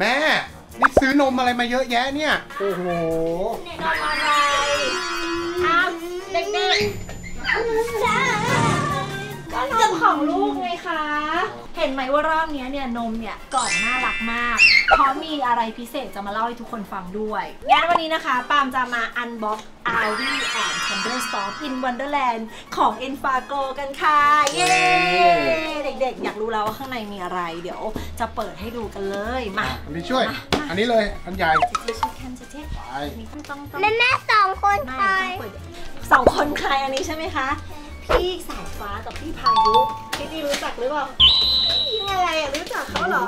แม่นี่ซื้อนมอะไรมาเยอะแยะเนี่ยโอ้โหนมอะไรอ้าวเด็กๆก็นมของลูกไงคะเห็นไหมว่ารอบนี้เนี่ยนมเนี่ยกล่องน่ารักมากเพราะมีอะไรพิเศษจะมาเล่าให้ทุกคนฟังด้วยงั้นวันนี้นะคะปามจะมา unbox RV and Thunderstop in Wonderland ของ Enfagrow กันค่ะเย้เด็กๆอยากรู้แล้วว่าข้างในมีอะไรเดี๋ยวจะเปิดให้ดูกันเลยมาไม่ช่วยอันนี้เลยอันใหญ่แม่แม่สองคนใครสองคนใครอันนี้ใช่ไหมคะพี่สายฟ้ากับพี่พายุพี่ดีรู้จักหรือเปล่ายิงอะไรอ่ะรู้จักเขาเหรอ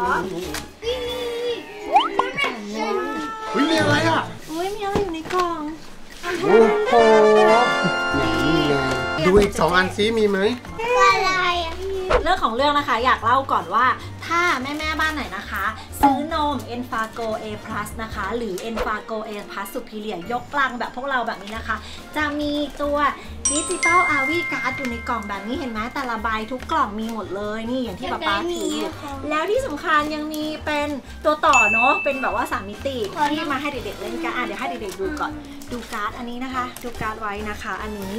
อุ้ยมีอะไรอ่ะอุ้ยมีอะไรอยู่ในกล่องโอ้โหดูอีกสองอันซิมีไหมอะไรอ่ะเรื่องของเรื่องนะคะอยากเล่าก่อนว่าถ้าแม่ๆบ้านไหนนะคะซื้อนม Enfagrow A+ นะคะหรือ Enfagrow A+ Superior ยกกลางแบบพวกเราแบบนี้นะคะจะมีตัว Digital RV Card อยู่ในกล่องแบบนี้เห็นไหมแต่ละใบทุกกล่องมีหมดเลยนี่อย่างที่ป๊าถือแล้วที่สำคัญยังมีเป็นตัวต่อเนาะเป็นแบบว่า3มิติที่มาให้เด็กๆเล่นกันเดี๋ยวให้เด็กๆดูก่อนดูการ์ดอันนี้นะคะดูการ์ดไว้นะคะอันนี้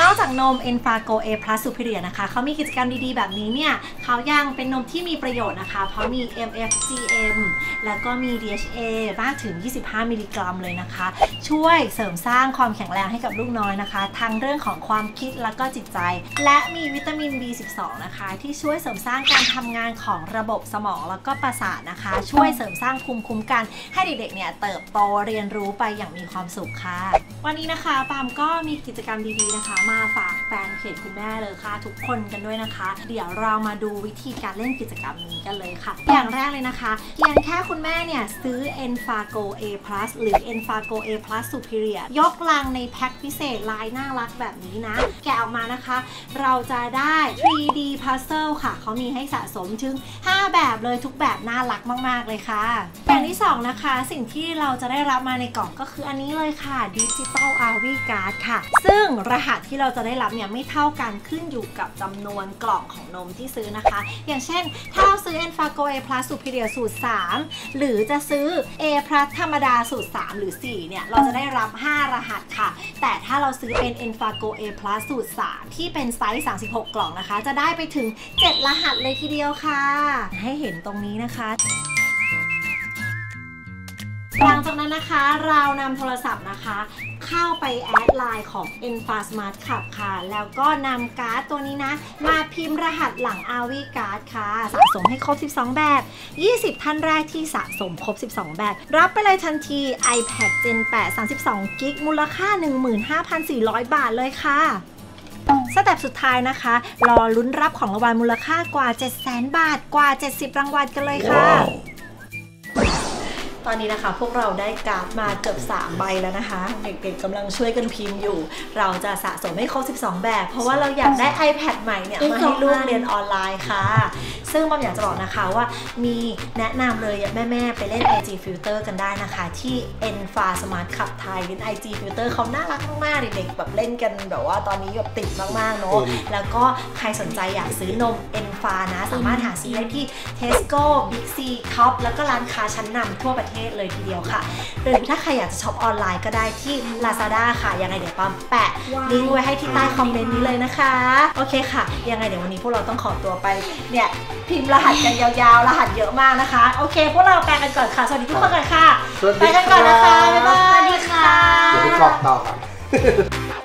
นอกจากนม Enfagrow A+ Superior นะคะเขามีกิจกรรมดีๆแบบนี้เนี่ยเขายังเป็นนมที่มีประโยชน์นะคะเพราะมี MFCM แล้วก็มี DHA มากถึง25มิลลิกรัมเลยนะคะช่วยเสริมสร้างความแข็งแรงให้กับลูกน้อยนะคะทั้งเรื่องของความคิดแล้วก็จิตใจและมีวิตามิน B12 นะคะที่ช่วยเสริมสร้างการทำงานของระบบสมองแล้วก็ประสาทนะคะช่วยเสริมสร้างภูมิคุ้มกันให้เด็กๆเนี่ยเติบโตเรียนรู้ไปอย่างมีความสุขค่ะวันนี้นะคะปามก็มีกิจกรรมดีๆนะคะมาฝากแฟนเพจคุณแม่เลยค่ะทุกคนกันด้วยนะคะเดี๋ยวเรามาดูวิธีการเล่นกิจกรรมนี้กันเลยค่ะอย่างแรกเลยนะคะเพียงแค่คุณแม่เนี่ยซื้อ Enfagrow A+ หรือ Enfagrow A+ Superior ยกลังในแพ็คพิเศษลายน่ารักแบบนี้นะแกะออกมานะคะเราจะได้ 3D Puzzle ค่ะเขามีให้สะสมถึง5แบบเลยทุกแบบน่ารักมากๆเลยค่ะอย่างที่2นะคะสิ่งที่เราจะได้รับมาในกล่องก็คืออันนี้เลยค่ะ Digital RV Card ค่ะซึ่งรหัสที่เราจะได้รับเนี่ยไม่เท่ากันขึ้นอยู่กับจำนวนกล่องของนมที่ซื้อนะคะอย่างเช่นถ้าเราซื้อ Enfagrow A+ Superior สูตร3หรือจะซื้อ A+ ธรรมดาสูตร3หรือ4เนี่ยเราจะได้รับ5รหัสค่ะแต่ถ้าเราซื้อเป็น Enfagrow A+ สูตร3ที่เป็นไซส์36กล่องนะคะจะได้ไปถึง7รหัสเลยทีเดียวค่ะให้เห็นตรงนี้นะคะหลังจากนั้นนะคะเรานำโทรศัพท์นะคะเข้าไปแอดไลน์ของ Enfa Smart Club ค่ะแล้วก็นำการ์ดตัวนี้นะมาพิมพ์รหัสหลัง RV Card ค่ะสะสมให้ครบ12แบบ20ท่านแรกที่สะสมครบ12แบบรับไปเลยทันที iPad Gen 8 32 GB มูลค่า 15,400 บาทเลยค่ะสเต็ปสุดท้ายนะคะรอลุ้นรับของรางวัลมูลค่ากว่า 700,000 บาทกว่า70รางวัลกันเลยค่ะ wow.ตอนนี้นะคะพวกเราได้การ์ดมาเกือบ3ใบแล้วนะคะเด็กๆกำลังช่วยกันพิมพ์อยู่เราจะสะสมให้ครบ12แบบเพราะว่าเราอยากได้ iPad ใหม่เนี่ยมาให้ลูกเรียนออนไลน์ค่ะซึ่งบางอย่างจะบอกนะคะว่ามีแนะนำเลยแม่ๆไปเล่น IG Filter กันได้นะคะที่ Enfa Smart Club ไทยเล่น IG Filter เขาน่ารักมากๆเด็กๆแบบเล่นกันแบบว่าตอนนี้แบบติดมากๆเนาะแล้วก็ใครสนใจอยากซื้อนม Enfa นะสามารถหาซื้อได้ที่ Tesco Big C Top แล้วก็ร้านค้าชั้นนำทั่วประเทศเลยทีเดียวค่ะหรือถ้าใครอยากจะช็อปออนไลน์ก็ได้ที่ Lazada ค่ะยังไงเดี๋ยวปามแปะลิงก์ไว้ให้ที่ใต้คอมเมนต์นี้เลยนะคะโอเคค่ะยังไงเดี๋ยววันนี้พวกเราต้องขอตัวไปเนี่ยพิมพ์รหัสกันยาวๆรหัสเยอะมากนะคะโอเคพวกเราไปกันก่อนค่ะสวัสดีทุกคนค่ะไปกันก่อนนะคะบ๊ายบายสวัสดีค่ะเดี๋ยวไปกรอกต่อ